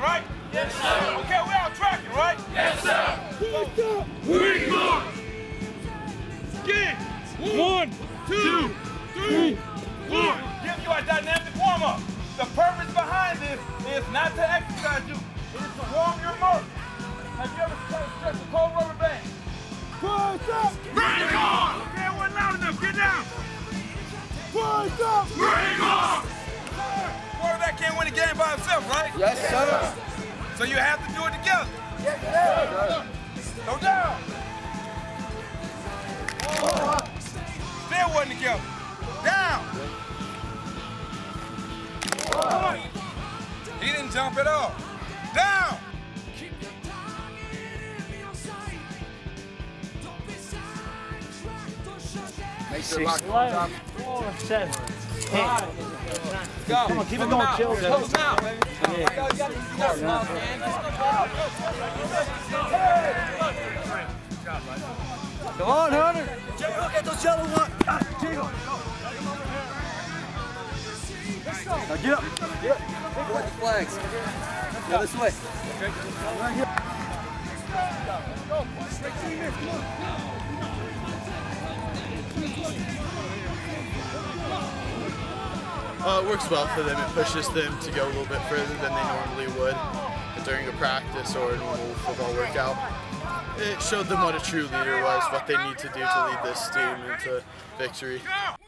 right? Yes, sir. Okay, we're out tracking, right? Yes, sir. We march. Get 1, 2, 3, 4. Give you a dynamic warm-up. The purpose behind this is not to exercise you. It is to warm your muscles. Have you ever stretched a cold rubber band? Push up. Bring on. Okay, it wasn't loud enough. Get down. Push up. Bring on. Quarterback can't win a game by himself, right? Yes, sir. So you have to do it together. Yes, sir. Go down. Still wasn't together. Down. He didn't jump at all. Down. Make sure rock on top. 7, 8. Go. Come on, keep it going, chill. Close now, baby. Yeah. Come on, Hunter. Look at those yellow ones. Jiggle. Now get up. Get up. Collect the flags. Go this way. Okay. Right here. Go. Straight here. Come on. It works well for them. It pushes them to go a little bit further than they normally would during a practice or a normal football workout. It showed them what a true leader was, what they need to do to lead this team into victory.